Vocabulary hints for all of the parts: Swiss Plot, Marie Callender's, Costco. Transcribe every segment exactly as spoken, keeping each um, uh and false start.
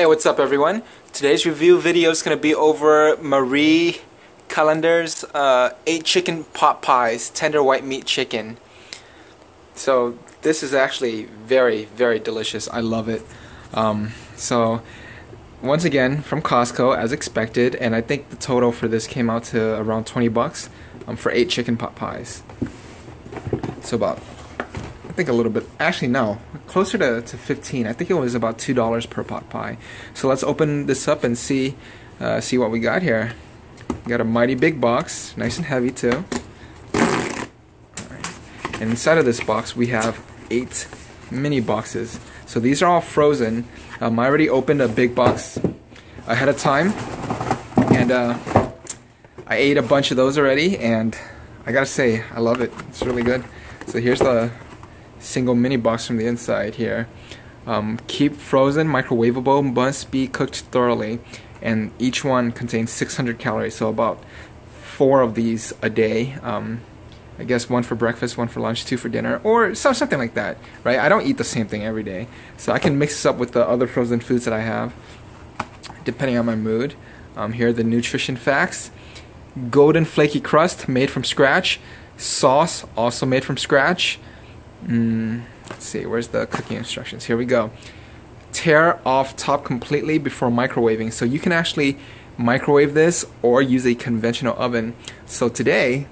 Hey, what's up everyone? Today's review video is going to be over Marie Callender's uh, eight chicken pot pies, tender white meat chicken. So this is actually very, very delicious. I love it. Um, so once again from Costco as expected, and I think the total for this came out to around twenty bucks um, for eight chicken pot pies. So about, I think a little bit, actually no, closer to, to fifteen. I think it was about two dollars per pot pie. So let's open this up and see uh, see what we got here. We got a mighty big box, nice and heavy too. All right. And inside of this box we have eight mini boxes. So these are all frozen. Um, I already opened a big box ahead of time, and uh, I ate a bunch of those already, and I gotta say, I love it. It's really good. So here's the single mini box from the inside here. Um, keep frozen, microwavable, must be cooked thoroughly, and each one contains six hundred calories, so about four of these a day. Um, I guess one for breakfast, one for lunch, two for dinner, or some, something like that, right? I don't eat the same thing every day, so I can mix this up with the other frozen foods that I have, depending on my mood. Um, here are the nutrition facts. Golden flaky crust, made from scratch. Sauce, also made from scratch. Mm, let's see, where's the cooking instructions? Here we go. Tear off top completely before microwaving. So you can actually microwave this or use a conventional oven. So today,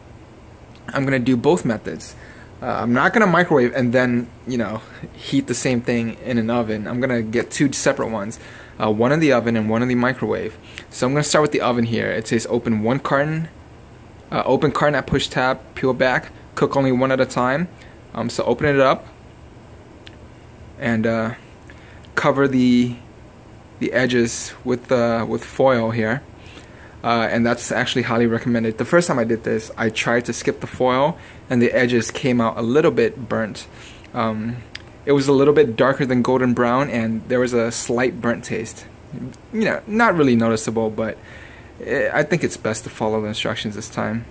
I'm going to do both methods. Uh, I'm not going to microwave and then, you know, heat the same thing in an oven. I'm going to get two separate ones. Uh, one in the oven and one in the microwave. So I'm going to start with the oven here. It says open one carton. Uh, open carton at push tab, peel back, cook only one at a time. Um, so open it up and uh, cover the the edges with uh, with foil here, uh, and that's actually highly recommended. The first time I did this, I tried to skip the foil, and the edges came out a little bit burnt. Um, it was a little bit darker than golden brown, and there was a slight burnt taste. You know, not really noticeable, but it, I think it's best to follow the instructions this time.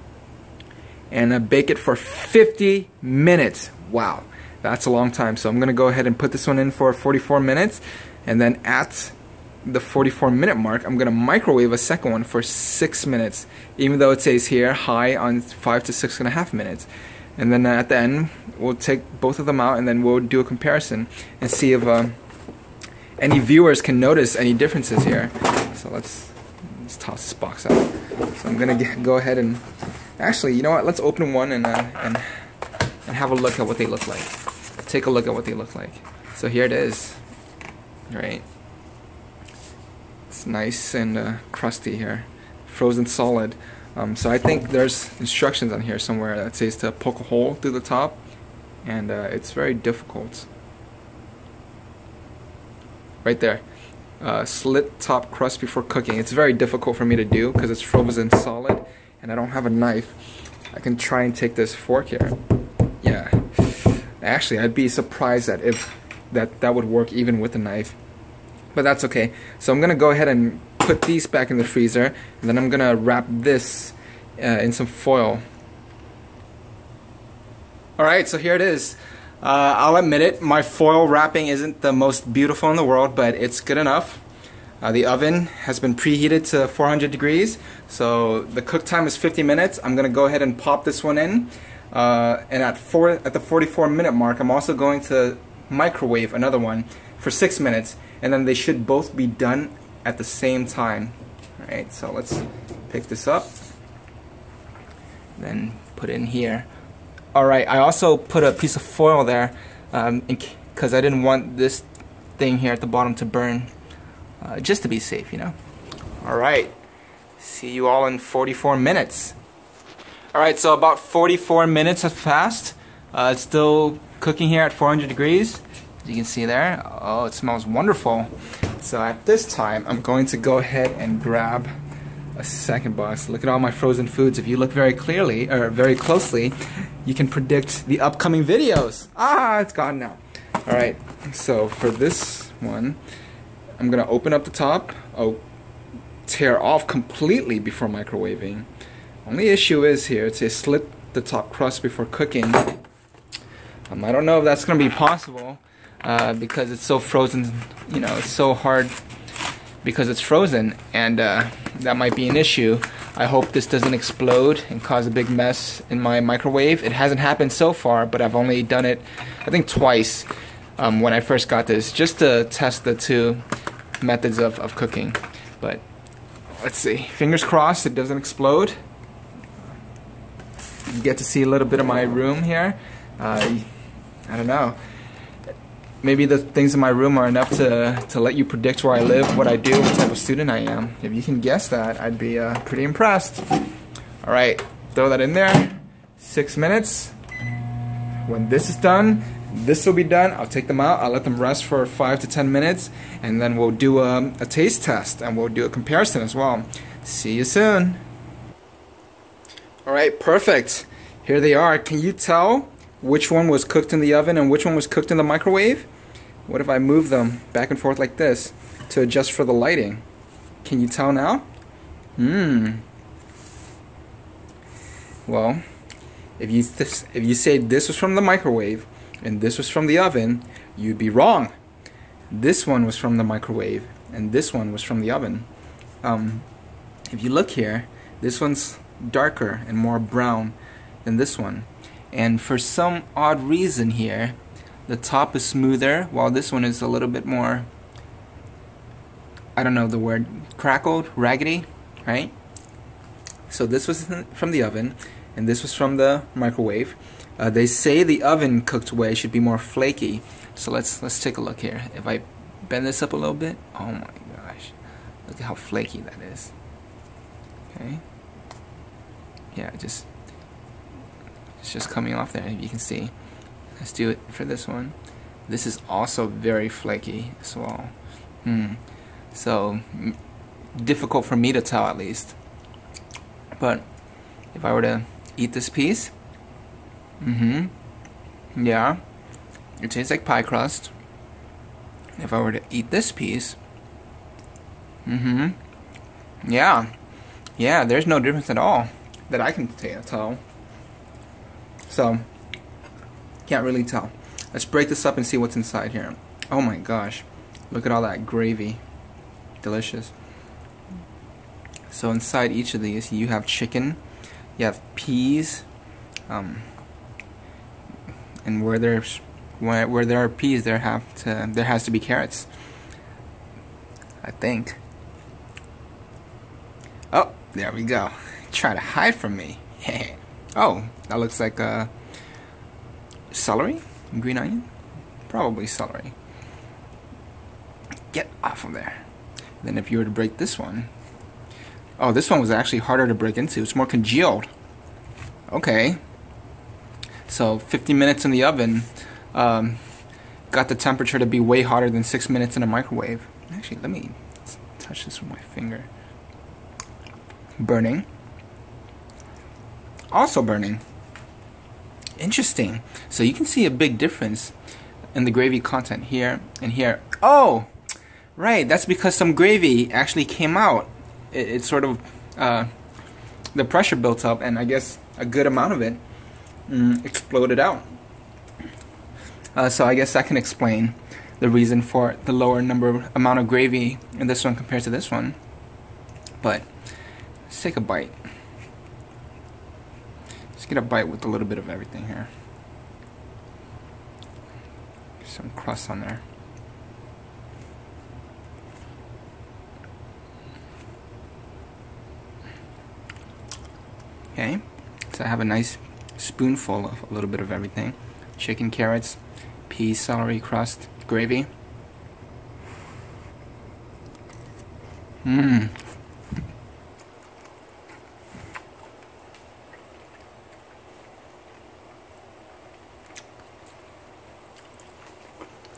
And uh, bake it for fifty minutes. Wow, that's a long time. So I'm going to go ahead and put this one in for forty-four minutes. And then at the forty-four minute mark, I'm going to microwave a second one for six minutes. Even though it says here high on five to six and a half minutes. And then uh, at the end, we'll take both of them out and then we'll do a comparison and see if uh, any viewers can notice any differences here. So let's, let's toss this box out. So I'm going to go ahead and... Actually, you know what? Let's open one and, uh, and and have a look at what they look like. Take a look at what they look like. So here it is. Right. It's nice and uh, crusty here, frozen solid. Um, so I think there's instructions on here somewhere that says to poke a hole through the top, and uh, it's very difficult. Right there. Uh, slit top crust before cooking. It's very difficult for me to do because it's frozen solid. And I don't have a knife. I can try and take this fork here. Yeah. Actually, I'd be surprised that if that that would work even with a knife. But that's okay. So I'm gonna go ahead and put these back in the freezer, and then I'm gonna wrap this uh, in some foil. All right. So here it is. Uh, I'll admit it. My foil wrapping isn't the most beautiful in the world, but it's good enough. Uh, the oven has been preheated to four hundred degrees, so the cook time is fifty minutes. I'm going to go ahead and pop this one in, uh, and at, four, at the forty-four minute mark, I'm also going to microwave another one for six minutes, and then they should both be done at the same time. Alright, so let's pick this up, then put it in here. Alright, I also put a piece of foil there, um, because I didn't want this thing here at the bottom to burn. Uh, just to be safe, you know. Alright, see you all in forty-four minutes. Alright, so about forty-four minutes have passed. Uh, it's still cooking here at four hundred degrees, as you can see there. Oh, it smells wonderful. So at this time, I'm going to go ahead and grab a second box. Look at all my frozen foods. If you look very clearly, or very closely, you can predict the upcoming videos. Ah, it's gone now. Alright, so for this one, I'm going to open up the top. Oh, tear off completely before microwaving. Only issue is here, it says slit the top crust before cooking. Um, I don't know if that's going to be possible uh, because it's so frozen, you know, it's so hard because it's frozen, and uh, that might be an issue. I hope this doesn't explode and cause a big mess in my microwave. It hasn't happened so far, but I've only done it, I think, twice um, when I first got this, just to test the two methods of, of cooking. But let's see. Fingers crossed it doesn't explode. You get to see a little bit of my room here. Uh, I don't know. Maybe the things in my room are enough to, to let you predict where I live, what I do, what type of student I am. If you can guess that, I'd be uh, pretty impressed. All right, throw that in there. Six minutes. When this is done, this will be done. I'll take them out. I'll let them rest for five to ten minutes, and then we'll do a, a taste test, and we'll do a comparison as well. See you soon. All right, perfect. Here they are. Can you tell which one was cooked in the oven and which one was cooked in the microwave? What if I move them back and forth like this to adjust for the lighting? Can you tell now? Mmm. Well, if you th if you say this was from the microwave and this was from the oven, you'd be wrong. This one was from the microwave and this one was from the oven. Um, if you look here, this one's darker and more brown than this one. And for some odd reason here, the top is smoother, while this one is a little bit more, I don't know the word, crackled, raggedy, right? So this was from the oven, and this was from the microwave. Uh, they say the oven cooked way should be more flaky, so let's let's take a look here. If I bend this up a little bit, oh my gosh, look at how flaky that is. Okay, yeah, just. It's just coming off there, if you can see. Let's do it for this one. This is also very flaky as well. Hmm. So, m difficult for me to tell at least. But if I were to eat this piece, mm-hmm, yeah, it tastes like pie crust. If I were to eat this piece, mm-hmm, yeah, yeah, there's no difference at all that I can tell. So, can't really tell. Let's break this up and see what's inside here. Oh my gosh, look at all that gravy. Delicious. So inside each of these you have chicken, you have peas, um, and where there's where, where there are peas there have to there has to be carrots, I think. Oh, there we go. Try to hide from me. Oh, that looks like uh, celery, green onion, probably celery. Get off of there. Then if you were to break this one, oh, this one was actually harder to break into. It's more congealed. Okay. So fifty minutes in the oven, um, got the temperature to be way hotter than six minutes in a microwave. Actually, let me touch this with my finger. Burning. Also burning. Interesting. So you can see a big difference in the gravy content here and here. Oh, right. That's because some gravy actually came out. It, it sort of uh, the pressure built up, and I guess a good amount of it mm, exploded out. Uh, so I guess that can explain the reason for the lower number amount of gravy in this one compared to this one. But let's take a bite. Get a bite with a little bit of everything here. Some crust on there. Okay, so I have a nice spoonful of a little bit of everything. Chicken, carrots, peas, celery, crust, gravy. Mmm.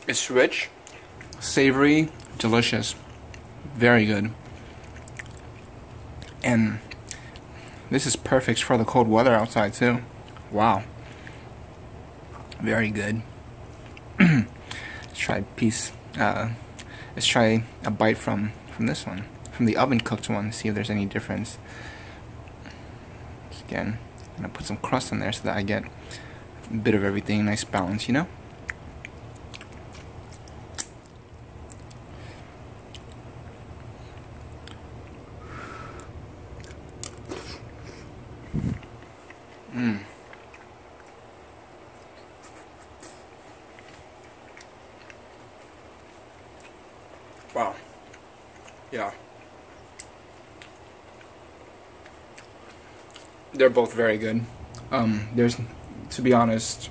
It's rich, savory, delicious, very good. And this is perfect for the cold weather outside too. Wow. Very good. Let's try a piece, uh, let's try a bite from, from this one, from the oven cooked one, to see if there's any difference. Just again, I'm going to put some crust in there so that I get a bit of everything, nice balance, you know? Mm. Wow. Yeah. They're both very good. Um, there's, to be honest,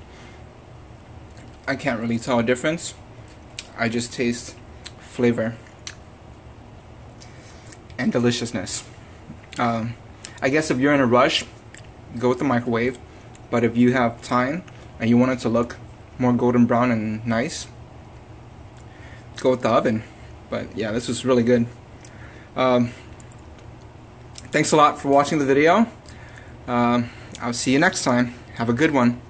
I can't really tell a difference. I just taste flavor and deliciousness. Um, I guess if you're in a rush, go with the microwave, but if you have time and you want it to look more golden brown and nice, go with the oven. But yeah, this was really good. Um, thanks a lot for watching the video. Um, I'll see you next time. Have a good one.